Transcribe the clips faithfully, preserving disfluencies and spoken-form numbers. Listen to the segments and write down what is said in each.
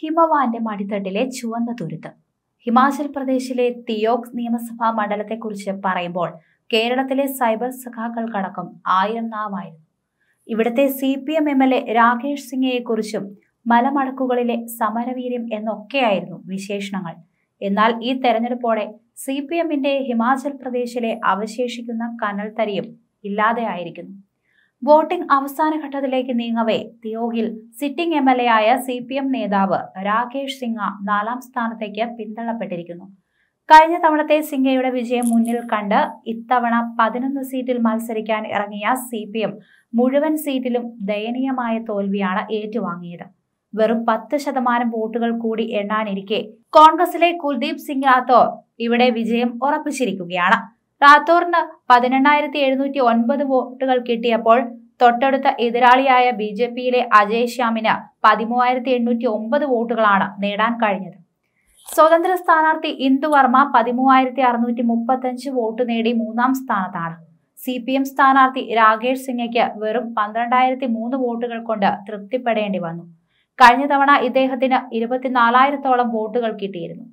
ഹിമവാന്റെ മടിത്തട്ടിലെ ചുവന്ന തുരുത്ത്. ഹിമാചൽ പ്രദേശിലെ തിയോക് നിയമസഭാ മണ്ഡലത്തെക്കുറിച്ച് പറയുമ്പോൾ കേരളത്തിലെ സൈബർ സഖാക്കൾക്കടക്കം ആയിരം നാമായിരുന്നു. ഇവിടുത്തെ C P M M L A Rakesh സിംഘയെക്കുറിച്ചും മലമടക്കുകളിലെ സമരവീര്യം എന്നൊക്കെയായിരുന്നു വിശേഷണങ്ങൾ. എന്നാൽ ഈ തെരഞ്ഞെടുപ്പോടെ സി പി എമ്മിന്റെ ഹിമാചൽ പ്രദേശിലെ അവശേഷിക്കുന്ന കനൽത്തരിയും ഇല്ലാതെയായിരിക്കുന്നു. വോട്ടിംഗ് അവസാന ഘട്ടത്തിലേക്ക് നീങ്ങവേ തിയോഗിൽ സിറ്റിംഗ് എം എൽ എ ആയ സി പി എം നേതാവ് രാകേഷ് സിംഘ നാലാം സ്ഥാനത്തേക്ക് പിന്തള്ളപ്പെട്ടിരിക്കുന്നു. കഴിഞ്ഞ തവണത്തെ സിംഘയുടെ വിജയം മുന്നിൽ കണ്ട് ഇത്തവണ പതിനൊന്ന് സീറ്റിൽ മത്സരിക്കാൻ ഇറങ്ങിയ സി പി എം മുഴുവൻ സീറ്റിലും ദയനീയമായ തോൽവിയാണ് ഏറ്റുവാങ്ങിയത്. വെറും പത്ത് ശതമാനം വോട്ടുകൾ കൂടി എണ്ണാനിരിക്കെ കോൺഗ്രസിലെ കുൽദീപ് സിംഗ് റാത്തോർ ഇവിടെ വിജയം ഉറപ്പിച്ചിരിക്കുകയാണ്. റാത്തോറിന് പതിനെണ്ണായിരത്തി എഴുന്നൂറ്റി ഒൻപത് വോട്ടുകൾ കിട്ടിയപ്പോൾ തൊട്ടടുത്ത എതിരാളിയായ ബി ജെ പിയിലെ അജയ് ശ്യാമിന് പതിമൂവായിരത്തി എണ്ണൂറ്റി ഒമ്പത് വോട്ടുകളാണ് നേടാൻ കഴിഞ്ഞത്. സ്വതന്ത്ര സ്ഥാനാർത്ഥി ഇന്ദു വർമ്മ പതിമൂവായിരത്തി അറുന്നൂറ്റി മുപ്പത്തി അഞ്ച് വോട്ട് നേടി മൂന്നാം സ്ഥാനത്താണ്. സി പി എം സ്ഥാനാർത്ഥി രാകേഷ് സിംഘയ്ക്ക് വെറും പന്ത്രണ്ടായിരത്തി മൂന്ന് വോട്ടുകൾ കൊണ്ട് തൃപ്തിപ്പെടേണ്ടി വന്നു. കഴിഞ്ഞ തവണ ഇദ്ദേഹത്തിന് ഇരുപത്തിനാലായിരത്തോളം വോട്ടുകൾ കിട്ടിയിരുന്നു.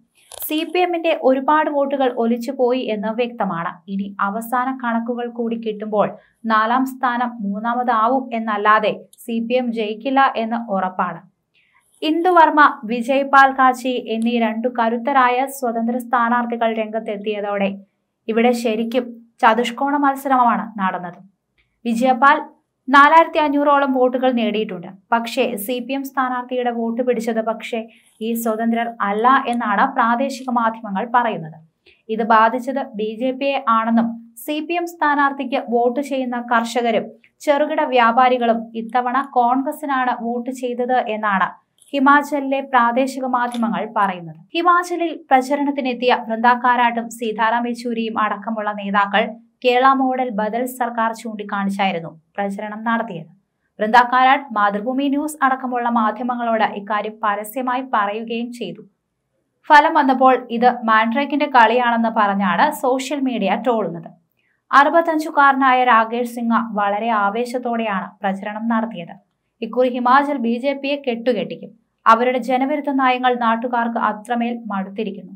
സി പി എമ്മിന്റെ ഒരുപാട് വോട്ടുകൾ ഒലിച്ചുപോയി എന്ന് വ്യക്തമാണ്. ഇനി അവസാന കണക്കുകൾ കൂടി കിട്ടുമ്പോൾ നാലാം സ്ഥാനം മൂന്നാമതാവും എന്നല്ലാതെ സി പി എം ജയിക്കില്ല എന്ന് ഉറപ്പാണ്. ഇന്ദു വർമ്മ, വിജയപാൽ കാച്ചി എന്നീ രണ്ടു കരുത്തരായ സ്വതന്ത്ര സ്ഥാനാർത്ഥികൾ രംഗത്തെത്തിയതോടെ ഇവിടെ ശരിക്കും ചതുഷ്കോണ മത്സരമാണ് നടന്നത്. വിജയപാൽ നാലായിരത്തി അഞ്ഞൂറോളം വോട്ടുകൾ നേടിയിട്ടുണ്ട്. പക്ഷേ സി പി എം സ്ഥാനാർത്ഥിയുടെ വോട്ട് പിടിച്ചത് പക്ഷേ ഈ സ്വതന്ത്രർ അല്ല എന്നാണ് പ്രാദേശിക മാധ്യമങ്ങൾ പറയുന്നത്. ഇത് ബാധിച്ചത് ബി ജെ പിയെ ആണെന്നും സി പി എം സ്ഥാനാർത്ഥിക്ക് വോട്ട് ചെയ്യുന്ന കർഷകരും ചെറുകിട വ്യാപാരികളും ഇത്തവണ കോൺഗ്രസിനാണ് വോട്ട് ചെയ്തത് എന്നാണ് ഹിമാചലിലെ പ്രാദേശിക മാധ്യമങ്ങൾ പറയുന്നത്. ഹിമാചലിൽ പ്രചരണത്തിനെത്തിയ വൃന്ദാക്കാരാട്ടും സീതാരാം യെച്ചൂരിയും അടക്കമുള്ള നേതാക്കൾ കേരള മോഡൽ ബദൽ സർക്കാർ ചൂണ്ടിക്കാണിച്ചായിരുന്നു പ്രചരണം നടത്തിയത്. വൃന്ദാക്കാരാട്ട് മാതൃഭൂമി ന്യൂസ് അടക്കമുള്ള മാധ്യമങ്ങളോട് ഇക്കാര്യം പരസ്യമായി പറയുകയും ചെയ്തു. ഫലം വന്നപ്പോൾ ഇത് മാൻഡ്രേക്കിന്റെ കളിയാണെന്ന് പറഞ്ഞാണ് സോഷ്യൽ മീഡിയ ട്രോളുന്നത്. അറുപത്തഞ്ചുകാരനായ രാകേഷ് സിംഘ വളരെ ആവേശത്തോടെയാണ് പ്രചരണം നടത്തിയത്. ഇക്കുറി ഹിമാചൽ ബി ജെ പിയെ കെട്ടുകെട്ടിക്കും. അവരുടെ ജനവിരുദ്ധ നയങ്ങൾ നാട്ടുകാർക്ക് അത്രമേൽ മടുത്തിരിക്കുന്നു.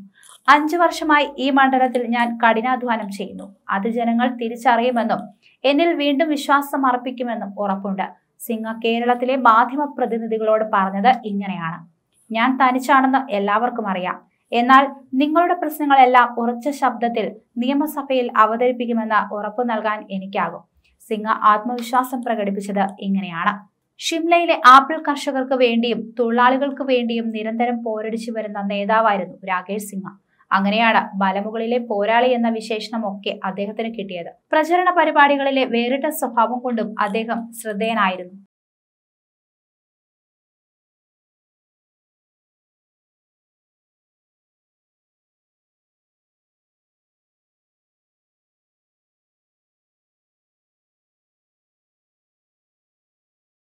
അഞ്ചു വർഷമായി ഈ മണ്ഡലത്തിൽ ഞാൻ കഠിനാധ്വാനം ചെയ്യുന്നു. അത് ജനങ്ങൾ തിരിച്ചറിയുമെന്നും എന്നിൽ വീണ്ടും വിശ്വാസം അർപ്പിക്കുമെന്നും ഉറപ്പുണ്ട്. സിംഘ കേരളത്തിലെ മാധ്യമ പ്രതിനിധികളോട് പറഞ്ഞത് ഇങ്ങനെയാണ്: ഞാൻ തനിച്ചാണെന്ന് എല്ലാവർക്കും അറിയാം. എന്നാൽ നിങ്ങളുടെ പ്രശ്നങ്ങളെല്ലാം ഉറച്ച ശബ്ദത്തിൽ നിയമസഭയിൽ അവതരിപ്പിക്കുമെന്ന് ഉറപ്പു നൽകാൻ എനിക്കാകും. സിംഘ ആത്മവിശ്വാസം പ്രകടിപ്പിച്ചത് ഇങ്ങനെയാണ്: ഷിംലയിലെ ആപ്പിൾ കർഷകർക്ക് വേണ്ടിയും തൊഴിലാളികൾക്ക് വേണ്ടിയും നിരന്തരം പോരടിച്ചു വരുന്ന നേതാവായിരുന്നു രാകേഷ് സിംഘ. അങ്ങനെയാണ് മലമുകളിലെ പോരാളി എന്ന വിശേഷണമൊക്കെ അദ്ദേഹത്തിന് കിട്ടിയത്. പ്രചരണ പരിപാടികളിലെ വേറിട്ട സ്വഭാവം കൊണ്ടും അദ്ദേഹം ശ്രദ്ധേയനായിരുന്നു.